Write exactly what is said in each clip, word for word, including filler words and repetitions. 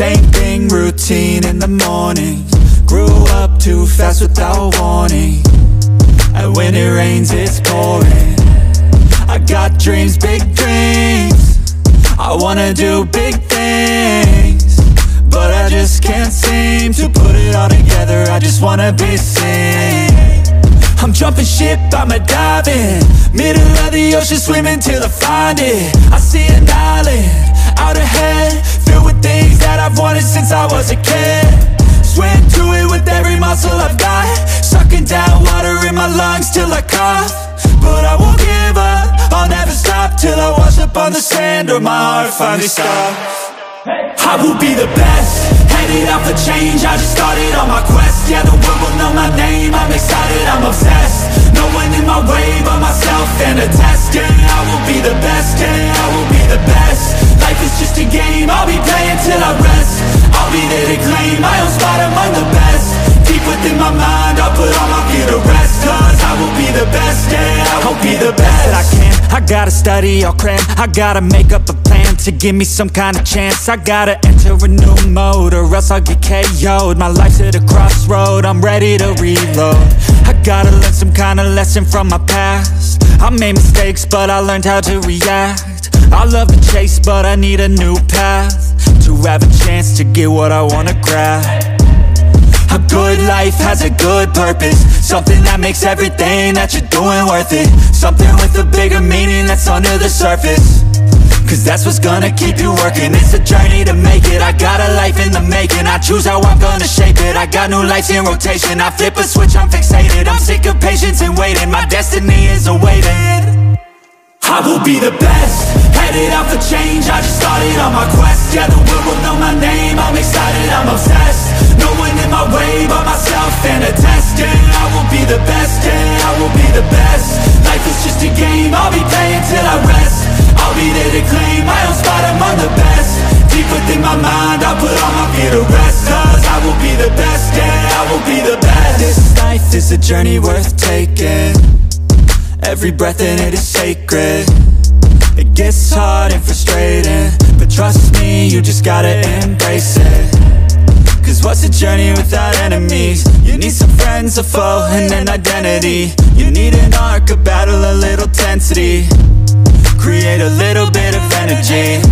Same thing, routine in the morning. Grew up too fast without warning. And when it rains, it's pouring. I got dreams, big dreams. I wanna do big things, but I just can't seem to put it all together. I just wanna be seen. I'm jumping ship, I'm a diving. Middle of the ocean, swimming till I find it. I see an island out ahead, filled with things that I've wanted since I was a kid. Swim to it with every muscle I've got, sucking down water in my lungs till I cough. But I won't give up, I'll never stop till I wash up on the sand or my heart finally stops. I will be the best, headed out for change. I just started on my quest. Yeah, the world will know my name. I'm excited, I'm obsessed. No one in my way but myself and a test. Yeah, I will be the best. Yeah, I will be the best. Life is just a game, I'll be playing till I rest. I'll be there to claim my own spot among the best. Deep within my mind, I'll put all my fear to rest. Cause I will be the best. Yeah, I will be the best that I can. I gotta study, I'll cram. I gotta make up a plan to give me some kind of chance. I gotta enter a new mode or else I'll get K O'd. My life's at a crossroad, I'm ready to reload. I gotta learn some kind of lesson from my past. I made mistakes, but I learned how to react. I love the chase, but I need a new path to have a chance to get what I wanna grab. A good life has a good purpose, something that makes everything that you're doing worth it. Something with a bigger meaning that's under the surface, cause that's what's gonna keep you working. It's a journey to make it, I got a life in the making. I choose how I'm gonna shape it, I got new lights in rotation. I flip a switch, I'm fixated, I'm sick of patience and waiting. My destiny is awaited. I will be the best, headed out for change. I just started on my quest. Yeah, the world will know my name. I'm excited, I'm obsessed. No one in my way but myself and a test. Yeah, I will be the best. Yeah, I will be the best. Life is just a game, I'll be playing till I rest. I'll be there to claim my own spot among the best. Deep within my mind, I'll put all my fear to rest. Cause I will be the best. Yeah, I will be the best. This life is a journey worth taking. Every breath in it is sacred. It gets hard and frustrating, but trust me, you just gotta embrace it. Cause what's a journey without enemies? You need some friends, a foe, and an identity. You need an arc, a battle, a little tensity. Create a little bit of energy.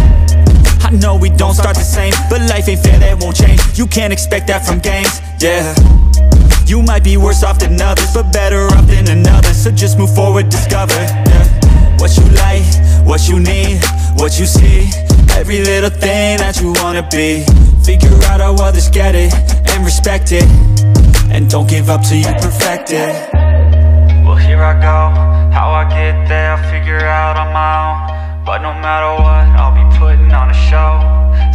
I know we don't start the same, but life ain't fair, that won't change. You can't expect that from games, yeah. You might be worse off than others, but better off than another. So just move forward, discover, yeah. What you like, what you need, what you see. Every little thing that you wanna be. Figure out how others get it, and respect it. And don't give up till you perfect it. Well, here I go, how I get there, I'll figure out on my own. But no matter what, I'll be putting on a show.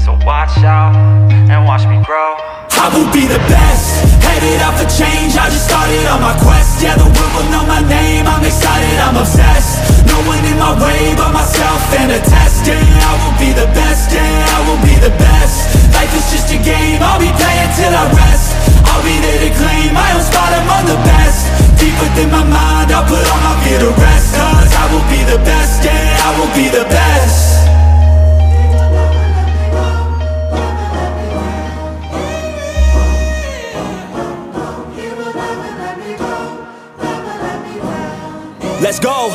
So watch out, and watch me grow. I will be the best, headed out for change. I just started on my quest. Yeah, the world will know my name. I'm excited, I'm obsessed. No one in my way but myself and a test. Yeah, I will be the best. Yeah, I will be the best. Life is just a game, I'll be playing till I rest. I'll be there to claim my own spot among the best. Deep within my mind, I'll put all my fear to rest. Cause I will be the best. Yeah, I will be the best. Let's go.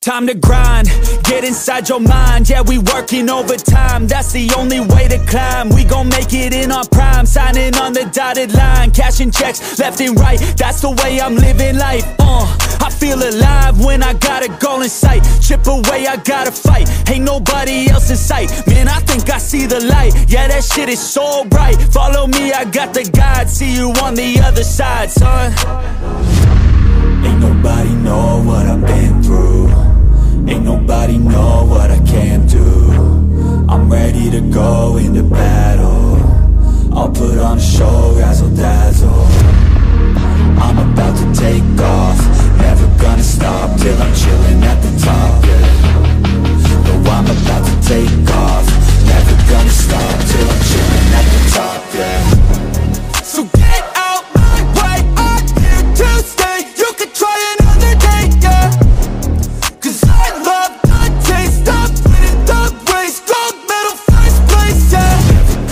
Time to grind, get inside your mind. Yeah, we working overtime, that's the only way to climb. We gon' make it in our prime, signing on the dotted line. Cashing checks left and right, that's the way I'm living life. uh, I feel alive when I got a goal in sight. Chip away, I gotta fight, ain't nobody else in sight. Man, I think I see the light, yeah, that shit is so bright. Follow me, I got the guide, see you on the other side, son. Ain't nobody know what I've been through. Ain't nobody know what I can do. I'm ready to go into battle. I'll put on a show, razzle dazzle. I'm about to take off, never gonna stop till I'm chilling at the top. No, I'm about to take off, never gonna stop till I'm chilling at the top. Yeah. So get out my way, I'm here to stay. Try another day, yeah. Cause I love the taste of winning the race. Gold medal, first place, yeah. Never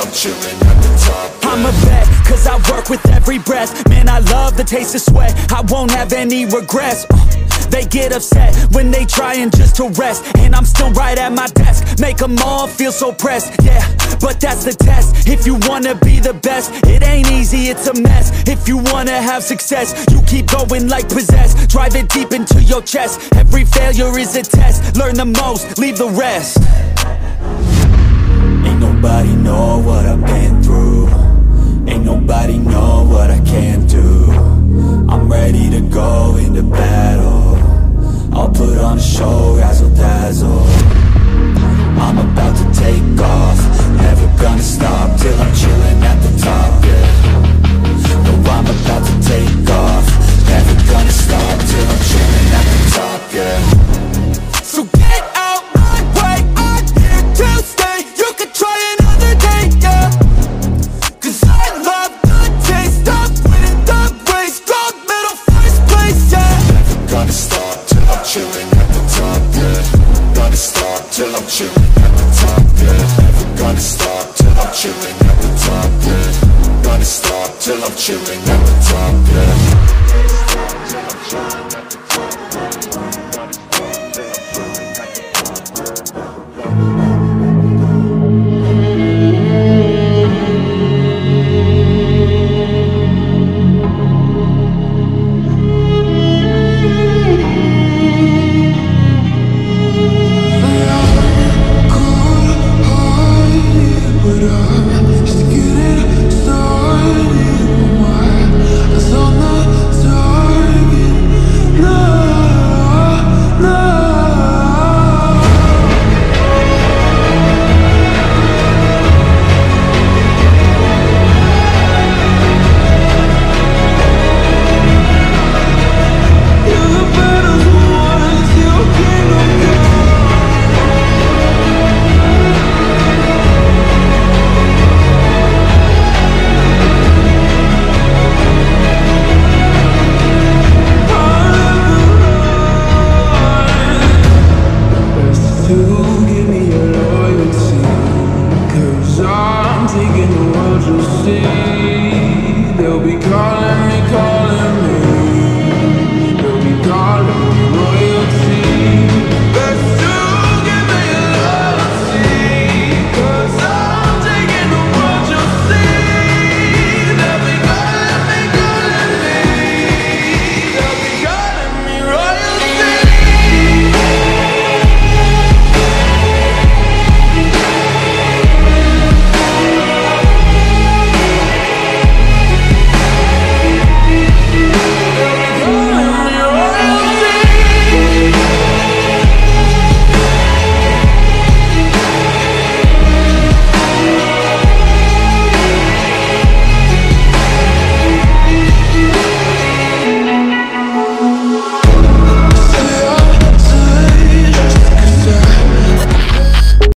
I'm chilling at the top. I'm a vet, cause I work with every breath. Man, I love the taste of sweat. I won't have any regrets. They get upset when they trying just to rest, and I'm still right at my desk. Make them all feel so pressed, yeah, but that's the test. If you wanna be the best, it ain't easy, it's a mess. If you wanna have success, you keep going like possessed. Drive it deep into your chest. Every failure is a test. Learn the most, leave the rest. Ain't nobody know what I've been through. Ain't nobody know what I can do. I'm ready to go into battle. I'll put on a show, razzle dazzle. I'm about to take off, never gonna stop till I'm chilling at the top, yeah. No, I'm about to take off, never gonna stop till I'm chilling at the top, yeah. So get out my way, I'm here to stay. You can try another day, yeah. Cause I love the taste of winning the race, gold medal first place, yeah. Never gonna stop till I'm chilling at the top, yeah. Gonna stop till I'm chilling at the top, yeah. Never gonna stop till I'm chilling at the top, yeah. Gonna stop till I'm chilling at the top, yeah.